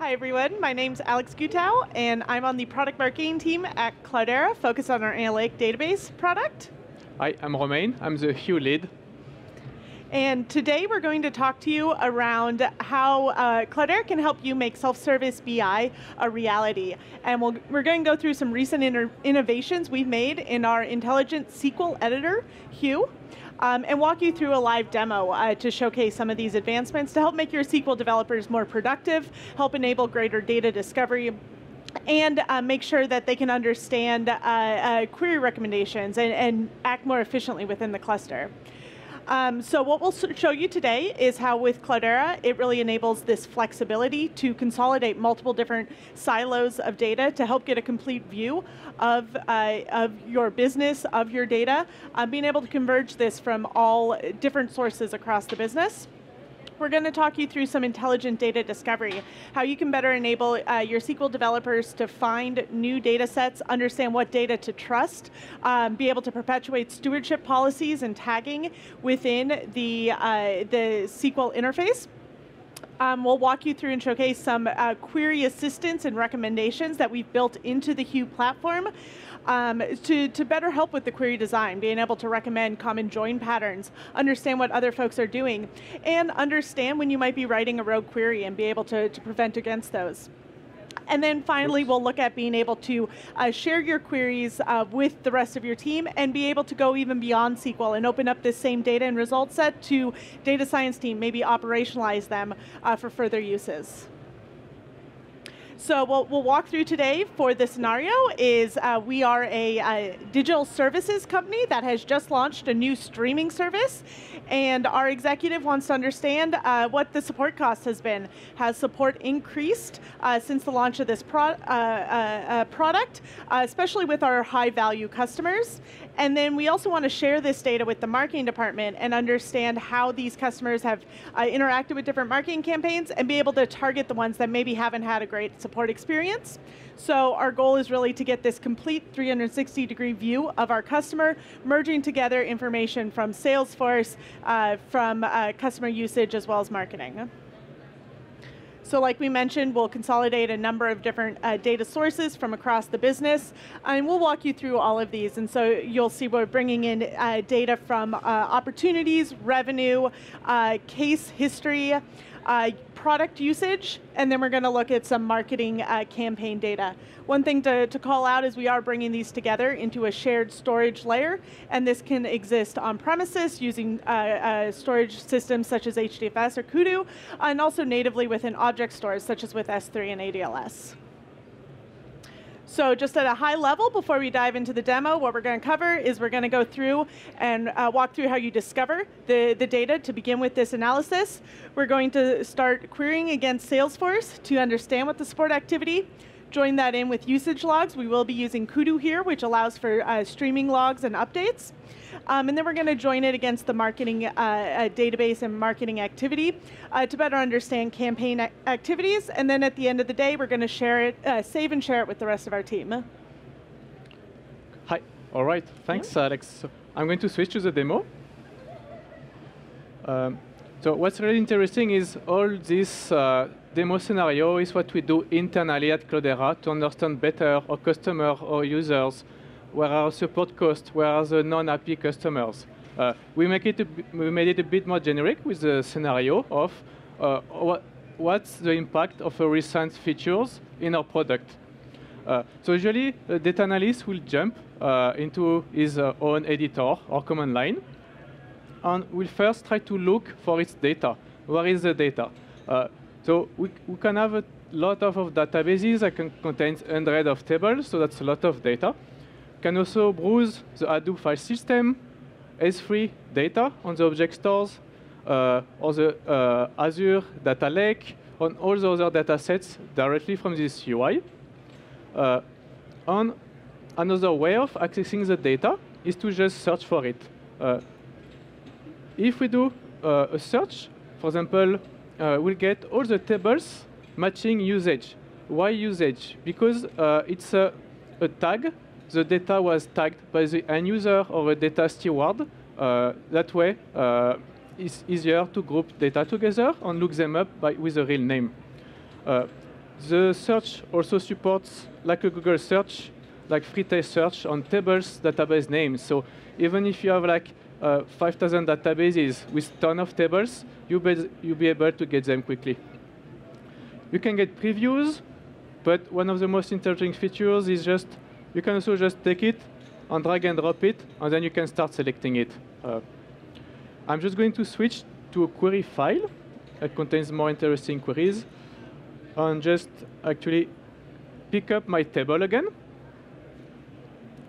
Hi everyone, my name's Alex Gutow, and I'm on the product marketing team at Cloudera, focused on our analytic database product. Hi, I'm Romain, I'm the Hue lead. And today we're going to talk to you around how Cloudera can help you make self-service BI a reality. And we're going to go through some recent innovations we've made in our intelligent SQL editor, Hue, and walk you through a live demo to showcase some of these advancements to help make your SQL developers more productive, help enable greater data discovery, and make sure that they can understand query recommendations and act more efficiently within the cluster. So what we'll show you today is how with Cloudera, it really enables this flexibility to consolidate multiple different silos of data to help get a complete view of your business, of your data, being able to converge this from all different sources across the business. We're going to talk you through some intelligent data discovery, how you can better enable your SQL developers to find new data sets, understand what data to trust, be able to perpetuate stewardship policies and tagging within the SQL interface. We'll walk you through and showcase some query assistance and recommendations that we've built into the Hue platform to better help with the query design, being able to recommend common join patterns, understand what other folks are doing, and understand when you might be writing a rogue query and be able to prevent against those. And then finally, we'll look at being able to share your queries with the rest of your team and be able to go even beyond SQL and open up this same data and result set to data science team, maybe operationalize them for further uses. So what we'll walk through today for this scenario is we are a digital services company that has just launched a new streaming service, and our executive wants to understand what the support cost has been. Has support increased since the launch of this product, especially with our high-value customers? And then we also want to share this data with the marketing department and understand how these customers have interacted with different marketing campaigns and be able to target the ones that maybe haven't had a great support experience. So our goal is really to get this complete 360-degree view of our customer, merging together information from Salesforce, from customer usage, as well as marketing. So like we mentioned, we'll consolidate a number of different data sources from across the business, and we'll walk you through all of these. And so you'll see we're bringing in data from opportunities, revenue, case history, product usage, and then we're going to look at some marketing campaign data. One thing to call out is we are bringing these together into a shared storage layer, and this can exist on premises using storage systems such as HDFS or Kudu, and also natively within object stores such as with S3 and ADLS. So just at a high level, before we dive into the demo, what we're going to cover is we're going to go through and walk through how you discover the data to begin with this analysis. We're going to start querying against Salesforce to understand what the support activity. Join that in with usage logs. We will be using Kudu here, which allows for streaming logs and updates. And then we're going to join it against the marketing database and marketing activity to better understand campaign activities. And then at the end of the day, we're going to share it, save and share it with the rest of our team. Hi. All right. Thanks, Alex. I'm going to switch to the demo. So what's really interesting is all this demo scenario is what we do internally at Cloudera to understand better our customer or users, where are our support costs, where are the non-happy customers. We made it a bit more generic with the scenario of what's the impact of a recent features in our product. So usually, the data analyst will jump into his own editor or command line, and we'll first try to look for its data. Where is the data? So we can have a lot of databases that can contain hundreds of tables, so that's a lot of data. We can also browse the Hadoop file system, S3 data on the object stores, or the Azure Data Lake, on all the other data sets directly from this UI. And another way of accessing the data is to just search for it. If we do a search, for example, we'll get all the tables matching usage. Why usage? Because it's a tag. The data was tagged by the end user or a data steward. That way, it's easier to group data together and look them up with a real name. The search also supports, like a Google search, like free text search on tables, database names. So even if you have like 5,000 databases with ton of tables, you'll be able to get them quickly. You can get previews, but one of the most interesting features is just you can also just take it and drag and drop it, and then you can start selecting it. I'm just going to switch to a query file that contains more interesting queries, and just actually pick up my table again,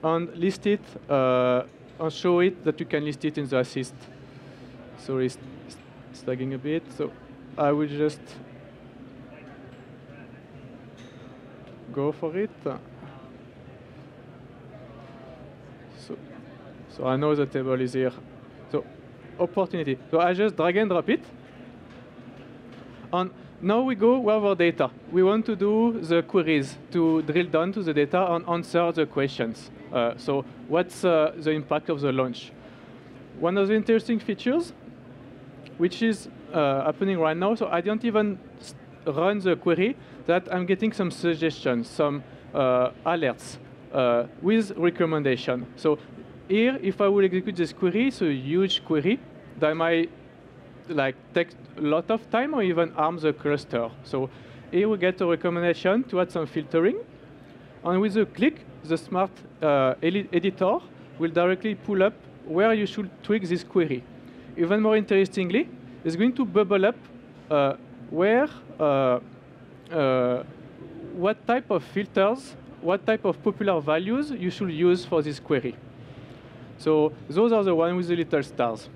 and list it, and show it that you can list it in the assist. Sorry, it's lagging a bit, so I will just go for it. So I know the table is here. So opportunity. So I just drag and drop it. And now we go with our data. We want to do the queries to drill down to the data and answer the questions. So what's the impact of the launch? One of the interesting features, which is happening right now, so I don't even run the query, that I'm getting some suggestions, some alerts with recommendation. So here, if I will execute this query, it's a huge query that might take a lot of time or even harm the cluster. So here we get a recommendation to add some filtering. And with a click, the smart editor will directly pull up where you should tweak this query. Even more interestingly, it's going to bubble up what type of filters, what type of popular values you should use for this query. So those are the ones with the little stars.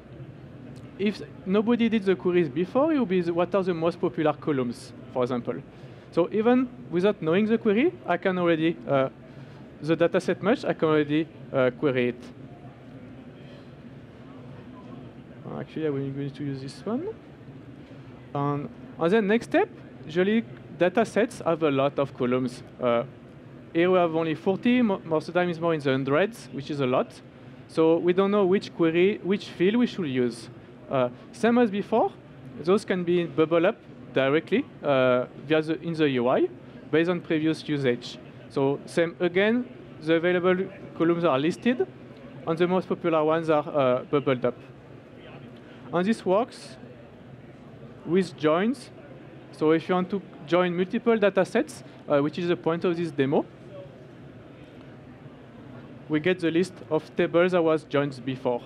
If nobody did the queries before, it would be what are the most popular columns, for example. So even without knowing the query, I can already, the dataset match, I can already query it. Actually, I'm going to use this one. And then next step, usually datasets have a lot of columns. Here we have only 40. Most of the time it's more in the hundreds, which is a lot. So we don't know which query, which field we should use. Same as before, those can be bubbled up directly in the UI based on previous usage. So same again, the available columns are listed, and the most popular ones are bubbled up. And this works with joins. So if you want to join multiple data sets, which is the point of this demo, we get the list of tables that was joined before.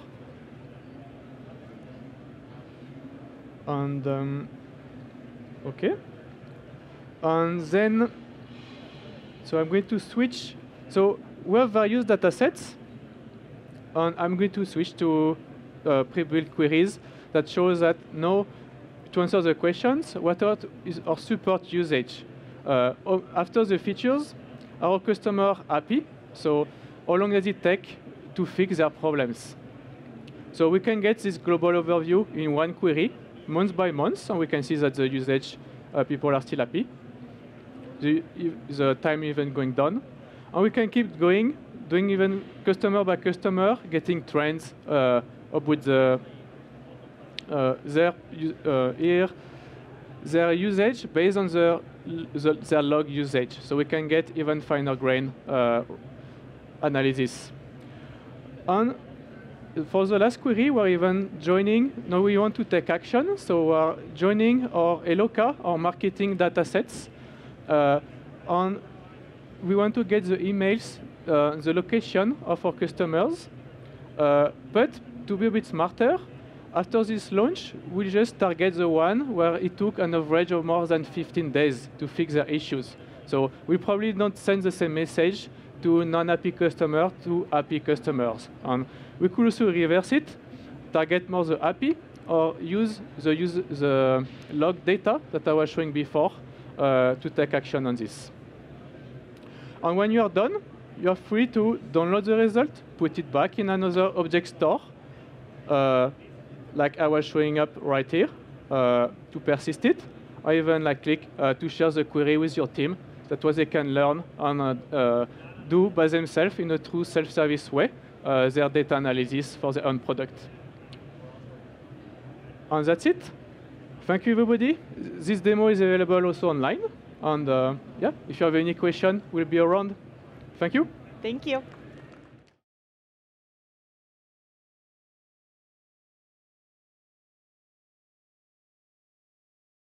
And OK. And then, so I'm going to switch. So we have various data sets. And I'm going to switch to pre-built queries that shows that no, to answer the questions, what is our support usage? After the features, are our customers happy? So how long does it take to fix their problems? So we can get this global overview in one query, month by month, and we can see that the usage, people are still happy. The time even going down. And we can keep going, doing even customer by customer, getting trends about the their usage based on their log usage. So we can get even finer grain analysis. And for the last query, we're even joining. Now we want to take action, so we're joining our Eloka, our marketing data sets. And we want to get the emails, the location of our customers. But to be a bit smarter, after this launch, we'll just target the one where it took an average of more than 15 days to fix their issues. So we probably don't send the same message to non-happy customers to happy customers. And we could also reverse it, target more the happy, or use the log data that I was showing before to take action on this. And when you are done, you are free to download the result, put it back in another object store, like I was showing up right here, to persist it, or even like click to share the query with your team. That way they can learn and do by themselves in a true self-service way their data analysis for their own product. And that's it. Thank you, everybody. This demo is available also online. And yeah, if you have any question, we'll be around. Thank you. Thank you.